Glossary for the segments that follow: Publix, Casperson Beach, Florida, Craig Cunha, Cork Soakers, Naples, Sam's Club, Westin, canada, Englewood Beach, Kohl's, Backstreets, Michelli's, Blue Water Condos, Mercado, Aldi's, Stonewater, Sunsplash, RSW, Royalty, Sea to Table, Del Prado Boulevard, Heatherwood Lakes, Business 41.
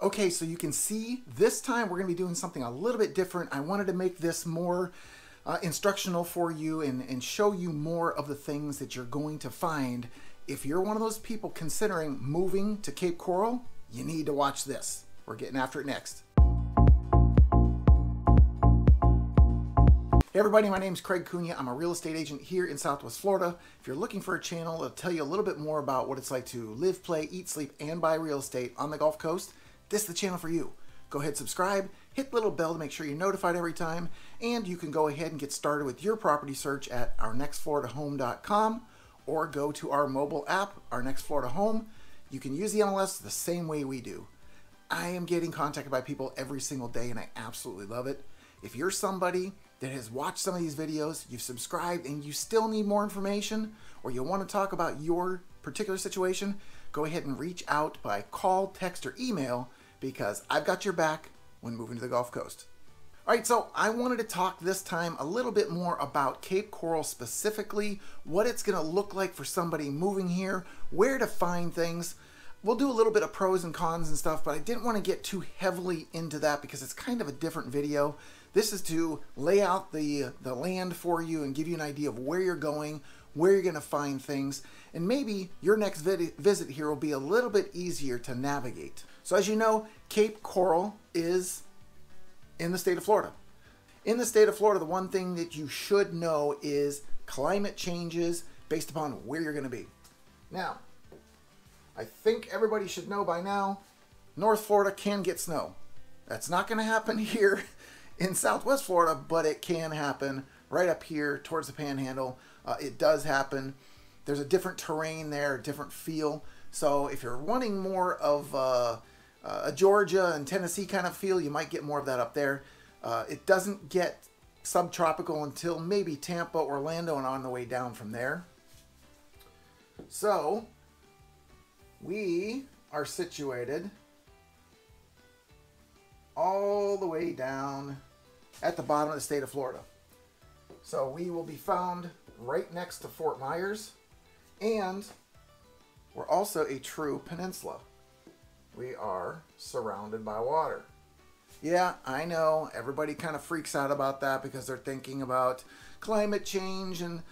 Okay, so you can see this time we're gonna be doing something a little bit different. I wanted to make this more instructional for you and show you more of the things that you're going to find. If you're one of those people considering moving to Cape Coral, you need to watch this. We're getting after it next. Hey everybody, my name is Craig Cunha. I'm a real estate agent here in Southwest Florida. If you're looking for a channel that'll tell you a little bit more about what it's like to live, play, eat, sleep, and buy real estate on the Gulf Coast, this is the channel for you. Go ahead, subscribe, hit the little bell to make sure you're notified every time, and you can go ahead and get started with your property search at ournextfloridahome.com or go to our mobile app, Our Next Florida Home. You can use the MLS the same way we do. I am getting contacted by people every single day and I absolutely love it. If you're somebody that has watched some of these videos, you've subscribed and you still need more information, or you want to talk about your particular situation, go ahead and reach out by call, text, or email because I've got your back when moving to the Gulf Coast. All right, so I wanted to talk this time a little bit more about Cape Coral specifically, what it's gonna look like for somebody moving here, where to find things. We'll do a little bit of pros and cons and stuff, but I didn't want to get too heavily into that because it's kind of a different video. This is to lay out the land for you and give you an idea of where you're going, where you're going to find things, and maybe your next visit here will be a little bit easier to navigate. So as you know, Cape Coral is in the state of Florida. In the state of Florida, the one thing that you should know is climate changes based upon where you're going to be. Now, I think everybody should know by now, North Florida can get snow. That's not gonna happen here in Southwest Florida, but it can happen right up here towards the Panhandle. It does happen. There's a different terrain there, different feel. So if you're wanting more of a Georgia and Tennessee kind of feel, you might get more of that up there. It doesn't get subtropical until maybe Tampa, Orlando, and on the way down from there. So, we are situated all the way down at the bottom of the state of Florida. So we will be found right next to Fort Myers, and we're also a true peninsula. We are surrounded by water. Yeah, I know everybody kind of freaks out about that because they're thinking about climate change and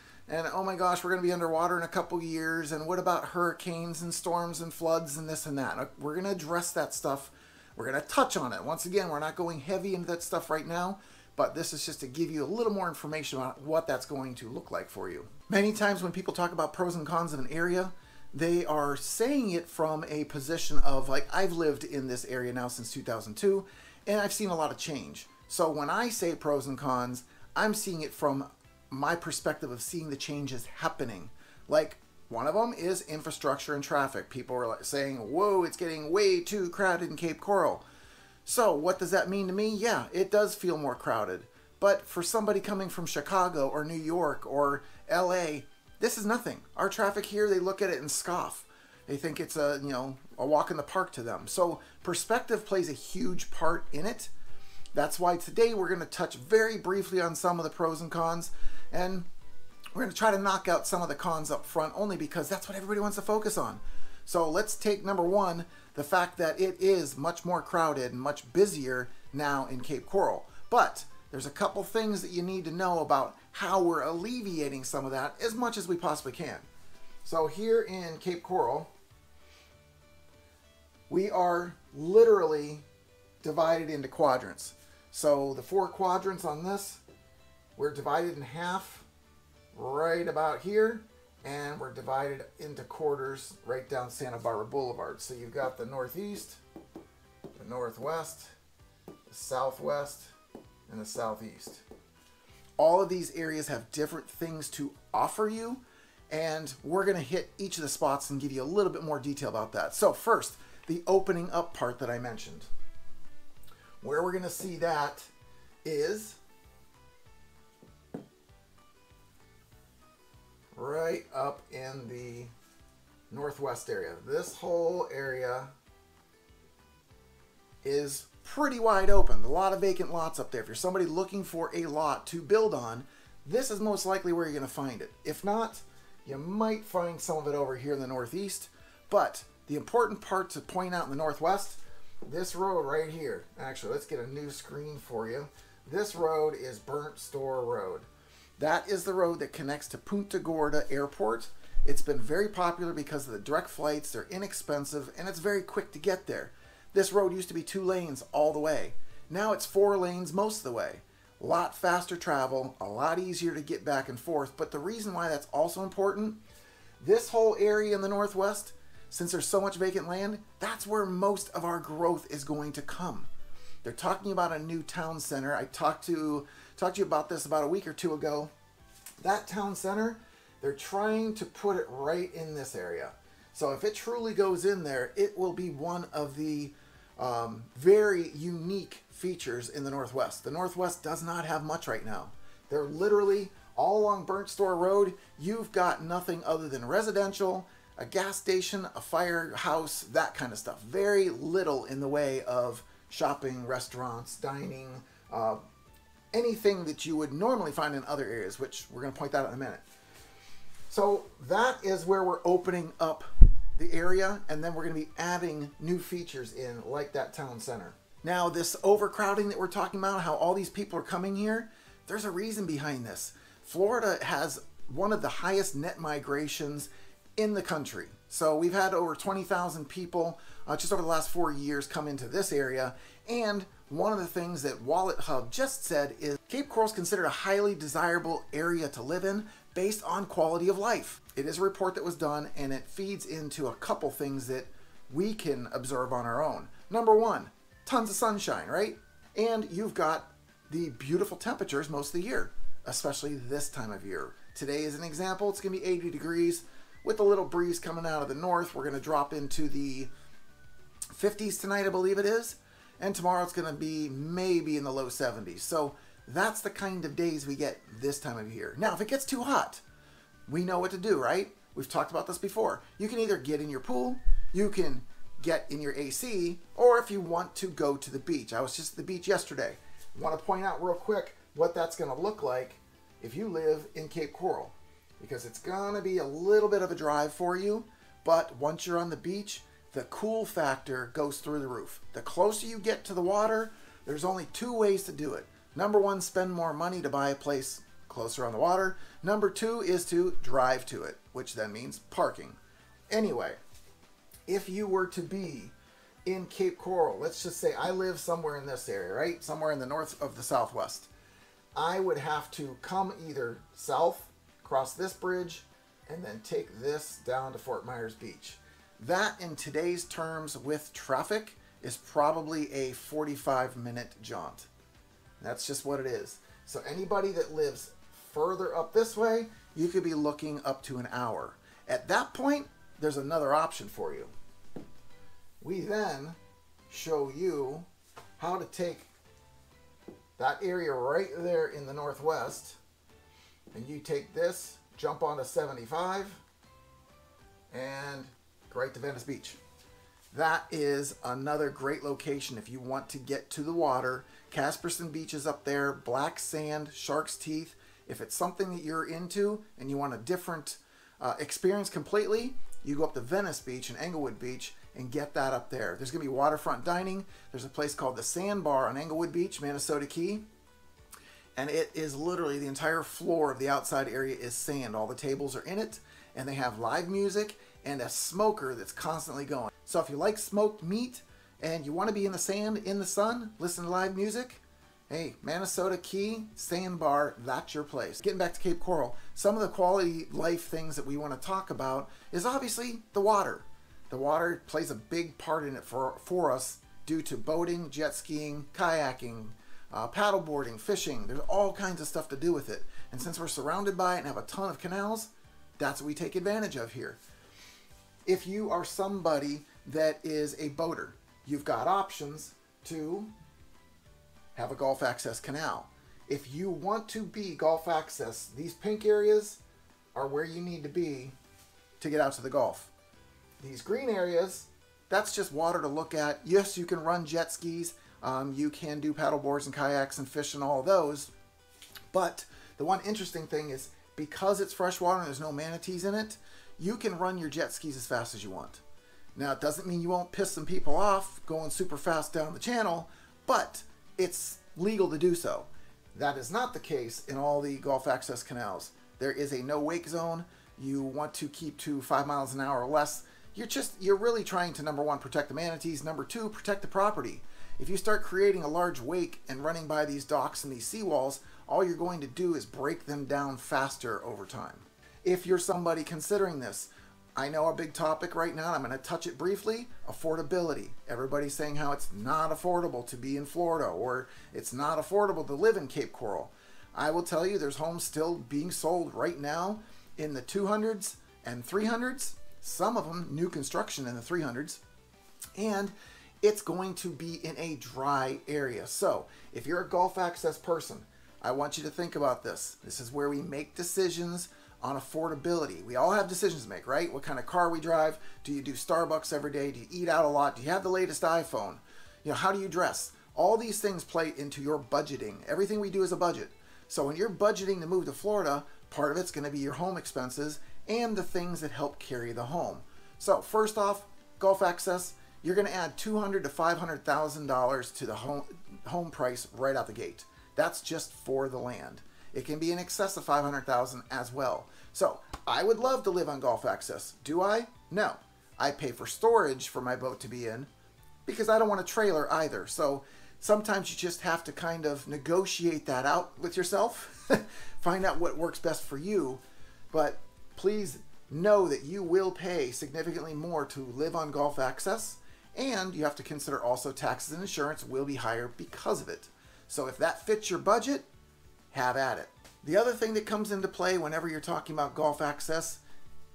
oh my gosh, we're going to be underwater in a couple years, and what about hurricanes and storms and floods and this and that? We're going to address that stuff. We're going to touch on it. Once again, we're not going heavy into that stuff right now, but this is just to give you a little more information on what that's going to look like for you. Many times when people talk about pros and cons of an area, they are saying it from a position of like, I've lived in this area now since 2002, and I've seen a lot of change. So when I say pros and cons, I'm seeing it from my perspective of seeing the changes happening. Like, one of them is infrastructure and traffic. People are saying, whoa, it's getting way too crowded in Cape Coral. So what does that mean to me? Yeah, it does feel more crowded. But for somebody coming from Chicago or New York or LA, this is nothing. Our traffic here, they look at it and scoff. They think it's a, you know, a walk in the park to them. So perspective plays a huge part in it. That's why today we're going to touch very briefly on some of the pros and cons, and we're going to try to knock out some of the cons up front only because that's what everybody wants to focus on. So let's take number one, the fact that it is much more crowded and much busier now in Cape Coral. But there's a couple things that you need to know about how we're alleviating some of that as much as we possibly can. So here in Cape Coral, we are literally divided into quadrants. So the four quadrants on this, we're divided in half right about here, and we're divided into quarters right down Santa Barbara Boulevard. So you've got the northeast, the northwest, the southwest, and the southeast. All of these areas have different things to offer you, and we're going to hit each of the spots and give you a little bit more detail about that. So first, the opening up part that I mentioned. Where we're going to see that is right up in the northwest area. This whole area is pretty wide open. A lot of vacant lots up there. If you're somebody looking for a lot to build on, this is most likely where you're going to find it. If not, you might find some of it over here in the northeast. But the important part to point out in the northwest This road right here, actually, let's get a new screen for you. This road is Burnt Store Road. That is the road that connects to Punta Gorda Airport. It's been very popular because of the direct flights, they're inexpensive, and it's very quick to get there. This road used to be 2 lanes all the way. Now it's 4 lanes most of the way. A lot faster travel, a lot easier to get back and forth, but the reason why that's also important, this whole area in the Northwest, since there's so much vacant land, that's where most of our growth is going to come. They're talking about a new town center. I talked to you about this about a week or two ago. That town center, they're trying to put it right in this area. So if it truly goes in there, it will be one of the very unique features in the Northwest. The Northwest does not have much right now. They're literally all along Burnt Store Road. You've got nothing other than residential, a gas station, a firehouse, that kind of stuff. Very little in the way of shopping, restaurants, dining, anything that you would normally find in other areas, which we're going to point that out in a minute. So that is where we're opening up the area, and then we're going to be adding new features in, like that town center. Now, this overcrowding that we're talking about, how all these people are coming here, there's a reason behind this. Florida has one of the highest net migrations in the country. So we've had over 20,000 people just over the last 4 years come into this area. And one of the things that WalletHub just said is Cape Coral is considered a highly desirable area to live in based on quality of life. It is a report that was done, and it feeds into a couple things that we can observe on our own. Number 1, tons of sunshine, right? And you've got the beautiful temperatures most of the year, especially this time of year. Today is an example, it's gonna be 80 degrees with a little breeze coming out of the north. We're gonna drop into the 50s tonight, I believe it is. And tomorrow it's gonna be maybe in the low 70s. So that's the kind of days we get this time of year. Now, if it gets too hot, we know what to do, right? We've talked about this before. You can either get in your pool, you can get in your AC, or if you want to go to the beach. I was just at the beach yesterday. I want to point out real quick what that's gonna look like if you live in Cape Coral, because it's gonna be a little bit of a drive for you, but once you're on the beach, the cool factor goes through the roof. The closer you get to the water, there's only 2 ways to do it. Number 1, spend more money to buy a place closer on the water. Number 2 is to drive to it, which then means parking. Anyway, if you were to be in Cape Coral, let's just say I live somewhere in this area, right? Somewhere in the north of the Southwest. I would have to come either south, cross this bridge, and then take this down to Fort Myers Beach. That, in today's terms with traffic, is probably a 45-minute jaunt. That's just what it is. So anybody that lives further up this way, you could be looking up to an hour. At that point, there's another option for you. We then show you how to take that area right there in the Northwest, and you take this, jump onto 75, and right to Venice Beach. That is another great location if you want to get to the water. Casperson Beach is up there, black sand, shark's teeth. If it's something that you're into and you want a different experience completely, you go up to Venice Beach and Englewood Beach and get that up there. There's gonna be waterfront dining. There's a place called the Sand Bar on Englewood Beach, Manasota Key. And it is literally the entire floor of the outside area is sand. All the tables are in it, and they have live music and a smoker that's constantly going. So if you like smoked meat and you want to be in the sand, in the sun, listen to live music, hey, Manasota Key, Sand Bar, that's your place. Getting back to Cape Coral, some of the quality life things that we want to talk about is obviously the water. The water plays a big part in it for us due to boating, jet skiing, kayaking, paddle boarding, fishing. There's all kinds of stuff to do with it. And since we're surrounded by it and have a ton of canals, that's what we take advantage of here. If you are somebody that is a boater, you've got options to have a golf access canal. If you want to be golf access, these pink areas are where you need to be to get out to the golf. These green areas, that's just water to look at. Yes, you can run jet skis. You can do paddle boards and kayaks and fish and all those. But the one interesting thing is because it's freshwater and there's no manatees in it, you can run your jet skis as fast as you want. Now, it doesn't mean you won't piss some people off going super fast down the channel, but it's legal to do so. That is not the case in all the Gulf access canals. There is a no-wake zone. You want to keep to 5 miles an hour or less. You're really trying to, number one, protect the manatees. Number two, protect the property. If you start creating a large wake and running by these docks and these seawalls, all you're going to do is break them down faster over time. If you're somebody considering this, I know a big topic right now, I'm gonna touch it briefly, affordability. Everybody's saying how it's not affordable to be in Florida or it's not affordable to live in Cape Coral. I will tell you there's homes still being sold right now in the 200s and 300s, some of them new construction in the 300s, and it's going to be in a dry area. So if you're a Gulf access person, I want you to think about this. This is where we make decisions on affordability. We all have decisions to make, right? What kind of car we drive? Do you do Starbucks every day? Do you eat out a lot? Do you have the latest iPhone? You know, how do you dress? All these things play into your budgeting. Everything we do is a budget. So when you're budgeting to move to Florida, part of it's going to be your home expenses and the things that help carry the home. So first off, Gulf access, you're going to add $200,000 to $500,000 to the home price right out the gate. That's just for the land. It can be in excess of $500,000 as well. So I would love to live on Gulf access. Do I? No. I pay for storage for my boat to be in because I don't want a trailer either. So sometimes you just have to kind of negotiate that out with yourself, find out what works best for you. But please know that you will pay significantly more to live on Gulf access, and you have to consider also taxes and insurance will be higher because of it. So if that fits your budget, have at it. The other thing that comes into play whenever you're talking about Gulf access,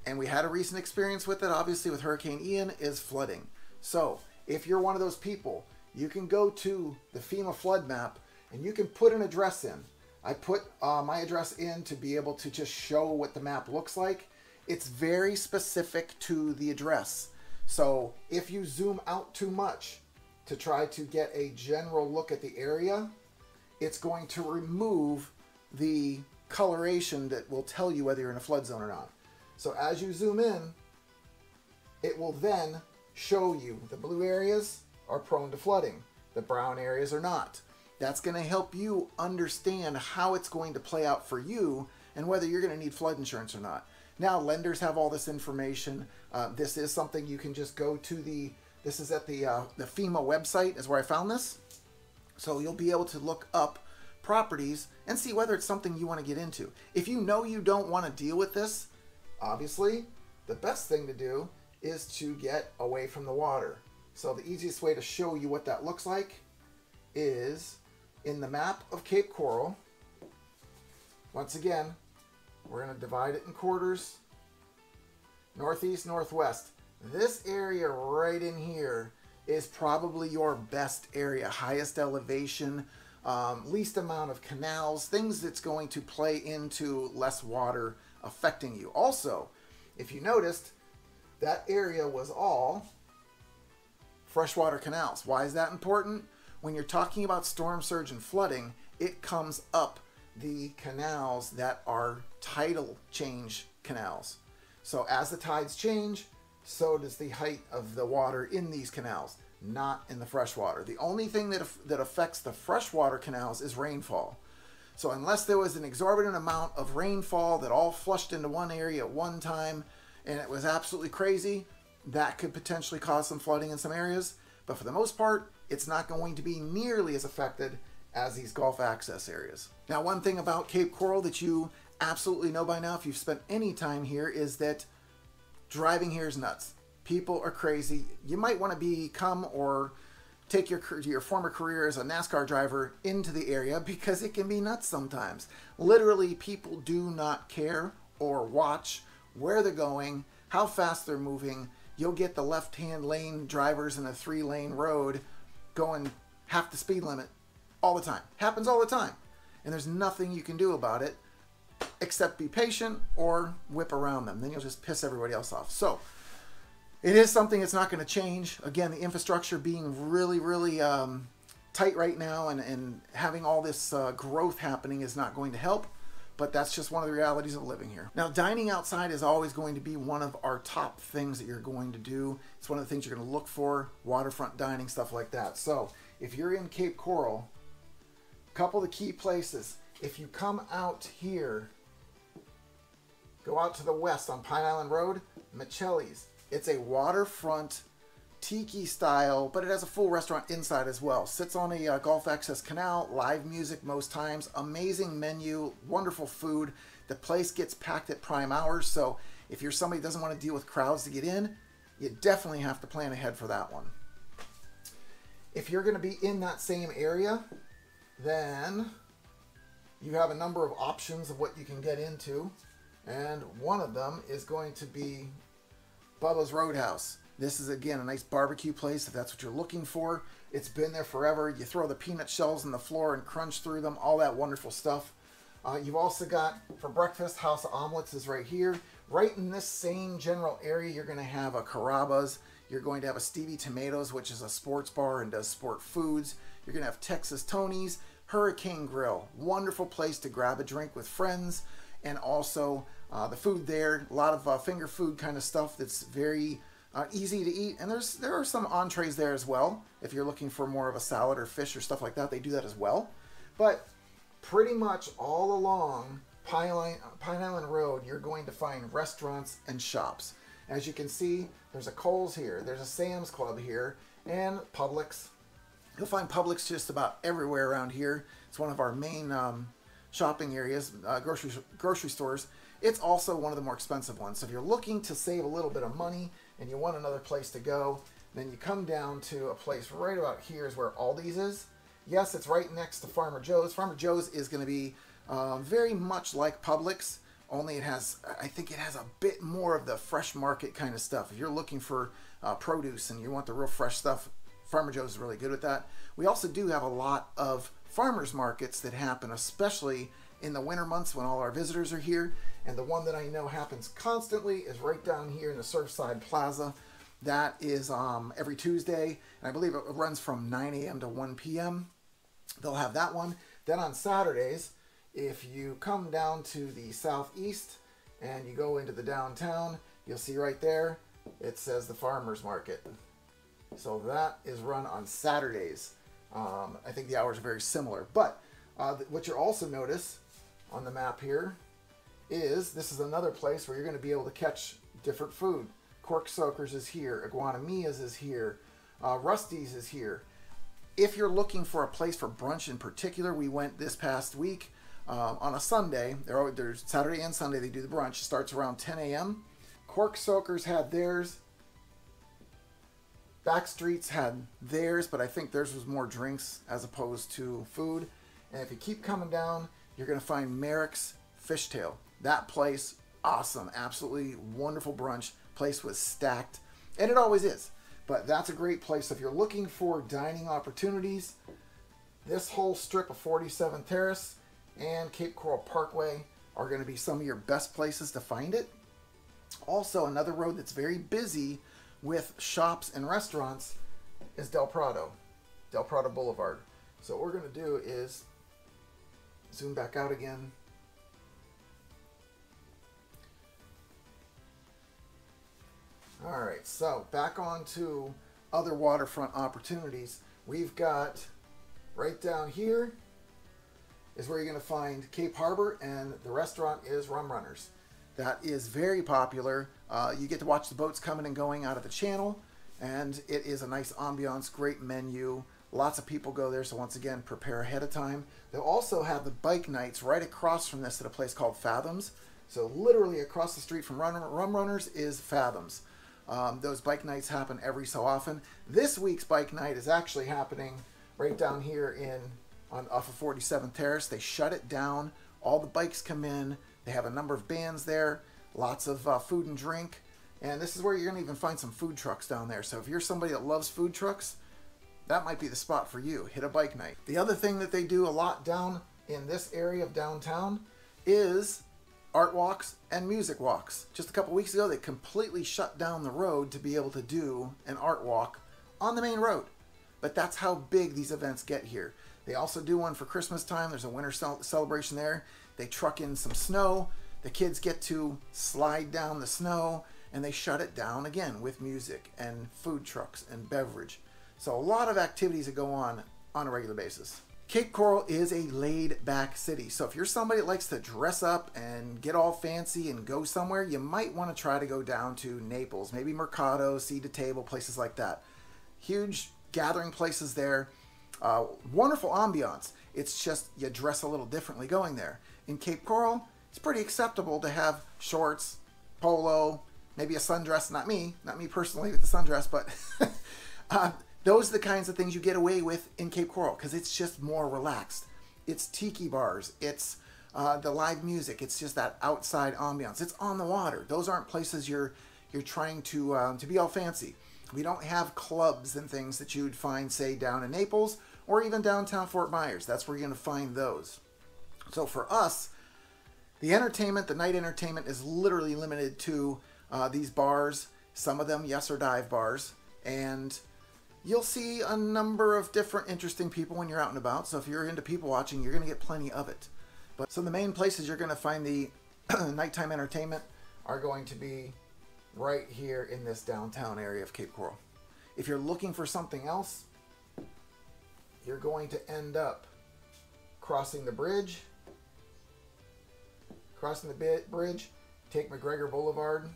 and we had a recent experience with it, obviously with Hurricane Ian, is flooding. So if you're one of those people, you can go to the FEMA flood map and you can put an address in. I put my address in to be able to just show what the map looks like. It's very specific to the address. So if you zoom out too much to try to get a general look at the area, it's going to remove the coloration that will tell you whether you're in a flood zone or not. So as you zoom in, it will then show you the blue areas are prone to flooding, the brown areas are not. That's going to help you understand how it's going to play out for you and whether you're going to need flood insurance or not. Now, lenders have all this information. This is something you can just go to this is at the FEMA website is where I found this. So you'll be able to look up properties and see whether it's something you want to get into. If you know you don't want to deal with this, obviously, the best thing to do is to get away from the water. So the easiest way to show you what that looks like is in the map of Cape Coral. Once again, we're going to divide it in quarters. Northeast, northwest. This area right in here is probably your best area, highest elevation, least amount of canals, things that's going to play into less water affecting you. Also, if you noticed, that area was all freshwater canals. Why is that important? When you're talking about storm surge and flooding, it comes up the canals that are tidal change canals. So as the tides change, so does the height of the water in these canals, not in the freshwater. The only thing that affects the freshwater canals is rainfall. So unless there was an exorbitant amount of rainfall that all flushed into one area at one time and it was absolutely crazy, that could potentially cause some flooding in some areas. But for the most part, it's not going to be nearly as affected as these Gulf access areas. Now, one thing about Cape Coral that you absolutely know by now if you've spent any time here is that driving here is nuts. People are crazy. You might want to become or take your former career as a NASCAR driver into the area because it can be nuts sometimes. Literally, people do not care or watch where they're going, how fast they're moving. You'll get the left-hand lane drivers in a three-lane road going half the speed limit all the time. Happens all the time. And there's nothing you can do about it, except be patient or whip around them. Then you'll just piss everybody else off. So it is something that's not going to change. Again, the infrastructure being really, really tight right now and having all this growth happening is not going to help. but that's just one of the realities of living here. Now, dining outside is always going to be one of our top things that you're going to do. It's one of the things you're going to look for, waterfront dining, stuff like that. So if you're in Cape Coral, a couple of the key places, if you come out here, go out to the west on Pine Island Road, Michelli's. It's a waterfront tiki style, but it has a full restaurant inside as well. Sits on a golf access canal, live music most times, amazing menu, wonderful food. The place gets packed at prime hours, so if you're somebody who doesn't want to deal with crowds to get in, you definitely have to plan ahead for that one. If you're going to be in that same area, then you have a number of options of what you can get into, and one of them is going to be Bubba's Roadhouse. This is, again, a nice barbecue place if that's what you're looking for. It's been there forever. You throw the peanut shells on the floor and crunch through them, all that wonderful stuff. You've also got, for breakfast, House Omelets is right here. Right in this same general area, you're going to have a Carrabba's. You're going to have a Stevie Tomatoes, which is a sports bar and does sport foods. You're going to have Texas Tony's Hurricane Grill. Wonderful place to grab a drink with friends. And also the food there, a lot of finger food kind of stuff that's very easy to eat. And there are some entrees there as well. If you're looking for more of a salad or fish or stuff like that, they do that as well. But pretty much all along Pine Island Road, you're going to find restaurants and shops. As you can see, there's a Kohl's here, there's a Sam's Club here, and Publix. You'll find Publix just about everywhere around here. It's one of our main shopping areas, grocery stores. It's also one of the more expensive ones. So if you're looking to save a little bit of money and you want another place to go, then you come down to a place right about here is where Aldi's is. Yes, it's right next to Farmer Joe's. Farmer Joe's is going to be very much like Publix, only it has, I think it has a bit more of the fresh market kind of stuff. If you're looking for produce and you want the real fresh stuff, Farmer Joe's is really good with that. We also do have a lot of farmers markets that happen, especially in the winter months when all our visitors are here. And the one that I know happens constantly is right down here in the Surfside Plaza. That is every Tuesday, and I believe it runs from 9 a.m. to 1 p.m. They'll have that one. Then on Saturdays, if you come down to the southeast and you go into the downtown, you'll see right there, it says the farmers market. So that is run on Saturdays. I think the hours are very similar, but what you'll also notice on the map here is this is another place where you're going to be able to catch different food. Cork Soakers is here, Iguanamia's is here, Rusty's is here. If you're looking for a place for brunch in particular, we went this past week on a Sunday. There's Saturday and Sunday they do the brunch. It starts around 10 a.m. Cork Soakers had theirs. Backstreets had theirs, but I think theirs was more drinks as opposed to food. And if you keep coming down, you're going to find Merrick's Fishtail. That place, awesome. Absolutely wonderful brunch. Place was stacked, and it always is. But that's a great place if you're looking for dining opportunities. This whole strip of 47th Terrace and Cape Coral Parkway are going to be some of your best places to find it. Also, another road that's very busy with shops and restaurants is Del Prado Boulevard. So what we're going to do is zoom back out again. All right, so back on to other waterfront opportunities. We've got right down here is where you're going to find Cape Harbor, and the restaurant is Rum Runners. That is very popular. You get to watch the boats coming and going out of the channel, and it is a nice ambiance, great menu. Lots of people go there, so once again, prepare ahead of time. They'll also have the bike nights right across from this at a place called Fathoms. So literally across the street from Rum Runners is Fathoms. Those bike nights happen every so often. This week's bike night is actually happening right down here off of 47th Terrace. They shut it down. All the bikes come in. They have a number of bands there, lots of food and drink, and this is where you're going to even find some food trucks down there. So if you're somebody that loves food trucks, that might be the spot for you. Hit a bike night. The other thing that they do a lot down in this area of downtown is art walks and music walks. Just a couple weeks ago, they completely shut down the road to be able to do an art walk on the main road. But that's how big these events get here. They also do one for Christmas time. There's a winter celebration there. They truck in some snow. The kids get to slide down the snow, and they shut it down again with music and food trucks and beverage. So a lot of activities that go on a regular basis. Cape Coral is a laid-back city, so if you're somebody that likes to dress up and get all fancy and go somewhere, you might want to try to go down to Naples, maybe Mercado, Sea to Table, places like that. Huge gathering places there. Wonderful ambiance. It's just you dress a little differently going there. In Cape Coral, it's pretty acceptable to have shorts, polo, maybe a sundress. Not me personally with the sundress, but those are the kinds of things you get away with in Cape Coral because it's just more relaxed. It's tiki bars. It's the live music. It's just that outside ambiance. It's on the water. Those aren't places you're trying to be all fancy. We don't have clubs and things that you'd find, say, down in Naples or even downtown Fort Myers. That's where you're going to find those. So for us, the entertainment, the night entertainment is literally limited to these bars. Some of them, yes, are dive bars. And you'll see a number of different interesting people when you're out and about. So if you're into people watching, you're going to get plenty of it. But so the main places you're going to find the nighttime entertainment are going to be right here in this downtown area of Cape Coral. If you're looking for something else, you're going to end up crossing the bridge. Crossing the bridge, take McGregor Boulevard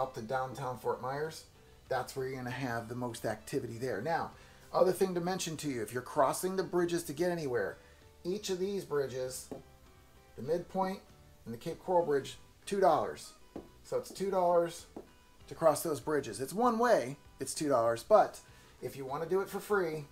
up to downtown Fort Myers. That's where you're going to have the most activity there. Now, other thing to mention to you, if you're crossing the bridges to get anywhere, each of these bridges, the midpoint and the Cape Coral Bridge, $2. So it's $2 to cross those bridges. It's one way, it's $2, but if you want to do it for free,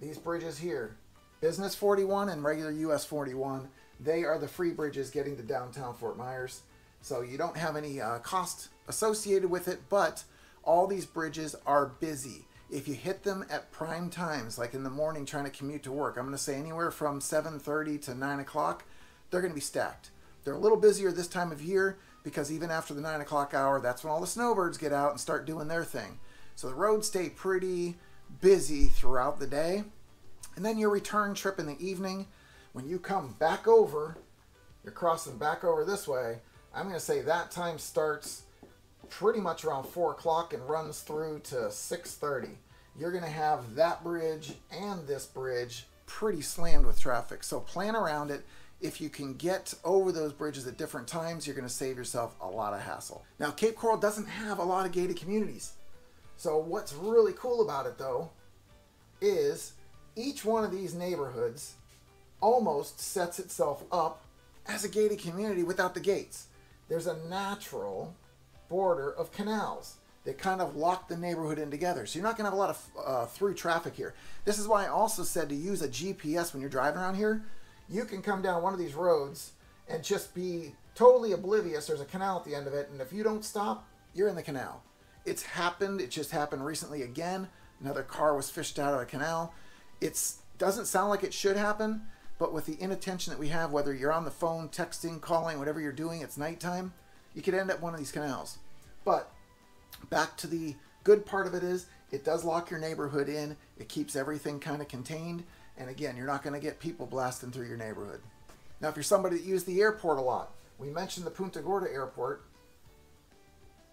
these bridges here, Business 41 and regular US 41, they are the free bridges getting to downtown Fort Myers. So you don't have any cost associated with it, but all these bridges are busy. If you hit them at prime times, like in the morning trying to commute to work, I'm going to say anywhere from 7:30 to 9 o'clock, they're going to be stacked. They're a little busier this time of year because even after the 9 o'clock hour, that's when all the snowbirds get out and start doing their thing. So the roads stay pretty busy throughout the day. And then your return trip in the evening, when you come back over, you're crossing back over this way, I'm going to say that time starts pretty much around 4 o'clock and runs through to 6:30. You're going to have that bridge and this bridge pretty slammed with traffic. So plan around it. If you can get over those bridges at different times, you're going to save yourself a lot of hassle. Now, Cape Coral doesn't have a lot of gated communities. So what's really cool about it, though, is each one of these neighborhoods almost sets itself up as a gated community without the gates. There's a natural border of canals that kind of lock the neighborhood in together. So you're not going to have a lot of through traffic here. This is why I also said to use a GPS when you're driving around here. You can come down one of these roads and just be totally oblivious. There's a canal at the end of it. And if you don't stop, you're in the canal. It's happened. It just happened recently again. Another car was fished out of a canal. It doesn't sound like it should happen, but with the inattention that we have, whether you're on the phone, texting, calling, whatever you're doing, it's nighttime, you could end up one of these canals. But back to the good part of it is it does lock your neighborhood in. It keeps everything kind of contained. And again, you're not going to get people blasting through your neighborhood. Now, if you're somebody that uses the airport a lot, we mentioned the Punta Gorda Airport.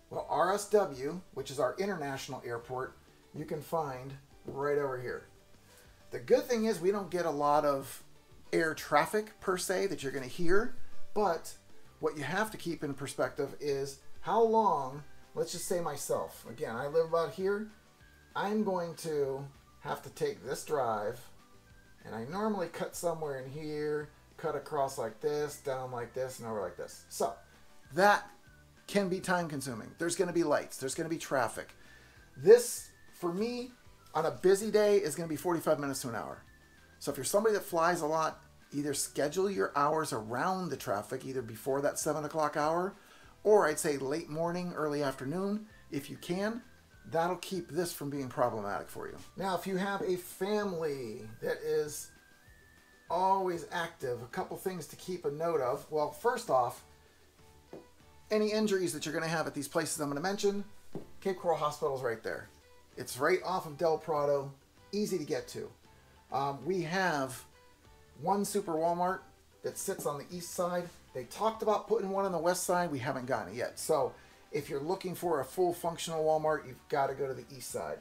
Well, RSW, which is our international airport, you can find right over here. The good thing is we don't get a lot of air traffic per se that you're going to hear, but what you have to keep in perspective is how long, let's just say myself, again, I live about here, I'm going to have to take this drive, and I normally cut somewhere in here, cut across like this, down like this, and over like this. So that can be time consuming. There's going to be lights, there's going to be traffic. This, for me, on a busy day is going to be 45 minutes to an hour. So if you're somebody that flies a lot, either schedule your hours around the traffic, either before that 7 o'clock hour, or I'd say late morning, early afternoon, if you can. That'll keep this from being problematic for you. Now, if you have a family that is always active, a couple things to keep a note of. Well, first off, any injuries that you're going to have at these places I'm going to mention, Cape Coral Hospital's right there. It's right off of Del Prado. easy to get to. We have one super Walmart that sits on the east side. They talked about putting one on the west side. We haven't gotten it yet. So if you're looking for a full functional Walmart, you've got to go to the east side.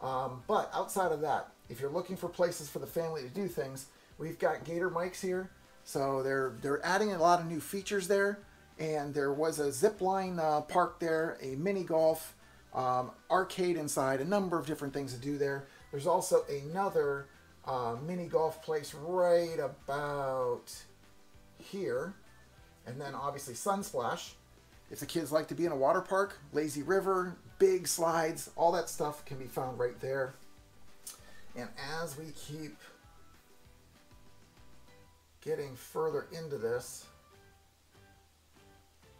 But outside of that, if you're looking for places for the family to do things, we've got Gator Mike's here. So they're adding a lot of new features there. And there was a zip line park there, a mini golf, arcade inside, a number of different things to do there. There's also another mini golf place right about here. And then obviously Sunsplash. If the kids like to be in a water park, lazy river, big slides, all that stuff can be found right there. And as we keep getting further into this,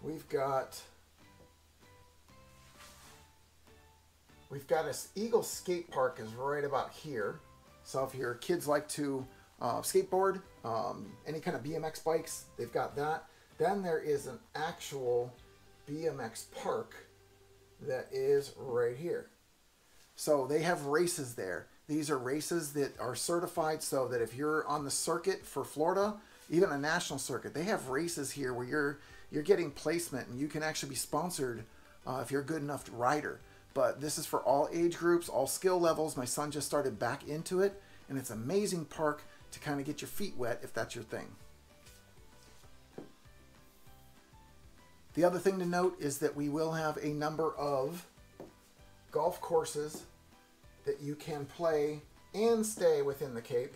we've got this Eagle Skate Park is right about here. So if your kids like to skateboard, any kind of BMX bikes, they've got that. Then there is an actual BMX park that is right here. So they have races there. These are races that are certified so that if you're on the circuit for Florida, even a national circuit, they have races here where you're getting placement and you can actually be sponsored if you're a good enough rider. But this is for all age groups, all skill levels. My son just started back into it, and it's an amazing park to kind of get your feet wet if that's your thing. The other thing to note is that we will have a number of golf courses that you can play and stay within the Cape.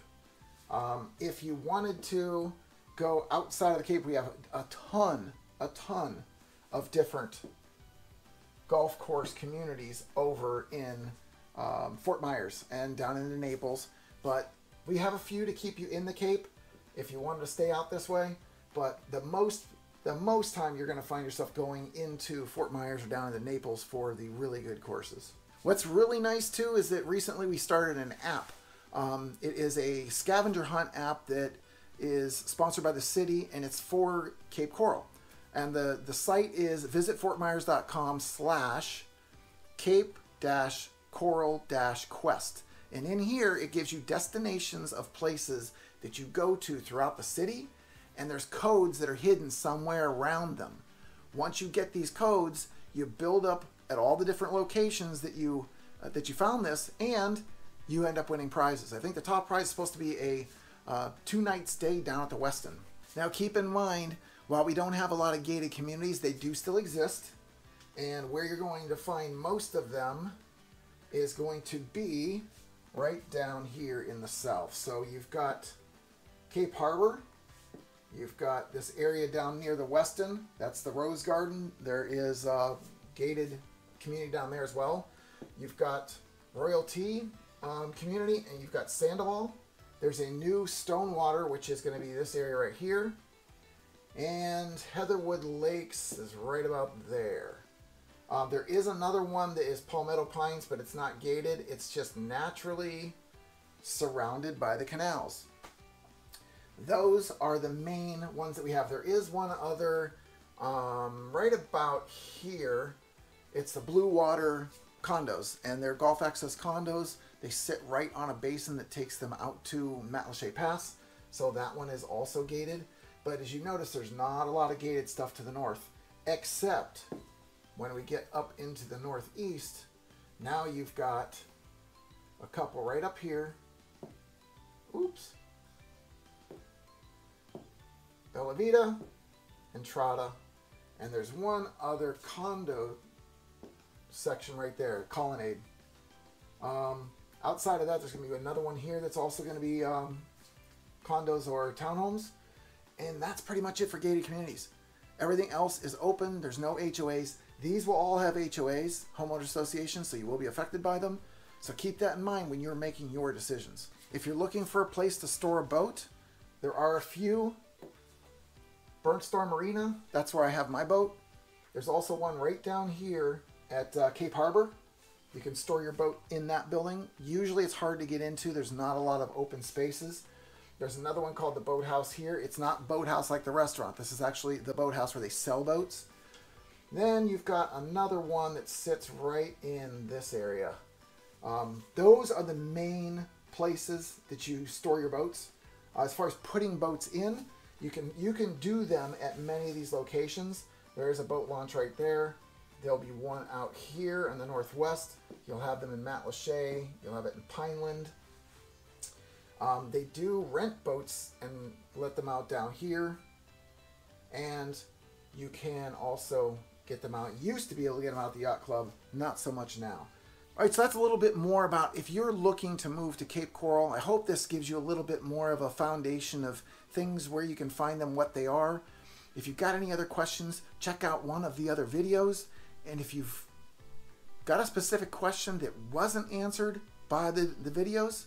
If you wanted to go outside of the Cape, we have a ton of different golf course communities over in Fort Myers and down into Naples, but we have a few to keep you in the Cape if you wanted to stay out this way. But the most time you're going to find yourself going into Fort Myers or down into Naples for the really good courses. What's really nice too is that recently we started an app. It is a scavenger hunt app that is sponsored by the city, and it's for Cape Coral. And the site is visitfortmyers.com/cape-coral-quest. And in here, it gives you destinations of places that you go to throughout the city, and there's codes that are hidden somewhere around them. Once you get these codes, you build up at all the different locations that you found this, and you end up winning prizes. I think the top prize is supposed to be a 2-night stay down at the Westin. Now keep in mind, while we don't have a lot of gated communities, they do still exist, and where you're going to find most of them is going to be right down here in the south. So you've got Cape Harbor, you've got this area down near the Westin, that's the Rose Garden. There is a gated community down there as well. You've got Royalty community, and you've got Sandoval. There's a new Stonewater, which is going to be this area right here. And Heatherwood Lakes is right about there. There is another one that is Palmetto Pines, but it's not gated. It's just naturally surrounded by the canals. Those are the main ones that we have. There is one other right about here. It's the Blue Water condos, and they're golf access condos. They sit right on a basin that takes them out to Matlacha Pass. So that one is also gated. But as you notice, there's not a lot of gated stuff to the north, except when we get up into the northeast. Now you've got a couple right up here. Oops. Bella Vita, Entrada, and there's one other condo section right there, Colonnade. Outside of that, there's going to be another one here that's also going to be condos or townhomes. And that's pretty much it for gated communities. Everything else is open. There's no HOAs. These will all have HOAs, homeowner associations, so you will be affected by them. So keep that in mind when you're making your decisions. If you're looking for a place to store a boat, there are a few. Burnt Store Marina, that's where I have my boat. There's also one right down here at Cape Harbor. You can store your boat in that building. Usually it's hard to get into. There's not a lot of open spaces. There's another one called the Boathouse here. It's not Boathouse like the restaurant. This is actually the Boathouse where they sell boats. Then you've got another one that sits right in this area. Those are the main places that you store your boats. As far as putting boats in, you can do them at many of these locations. There is a boat launch right there. There'll be one out here in the Northwest. You'll have them in Mat Lachey. You'll have it in Pineland. They do rent boats and let them out down here. And you can also get them out. Used to be able to get them out at the Yacht Club. Not so much now. All right, so that's a little bit more about if you're looking to move to Cape Coral. I hope this gives you a little bit more of a foundation of things, where you can find them, what they are. If you've got any other questions, check out one of the other videos. And if you've got a specific question that wasn't answered by the videos,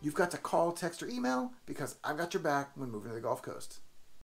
you've got to call, text, or email, because I've got your back when moving to the Gulf Coast.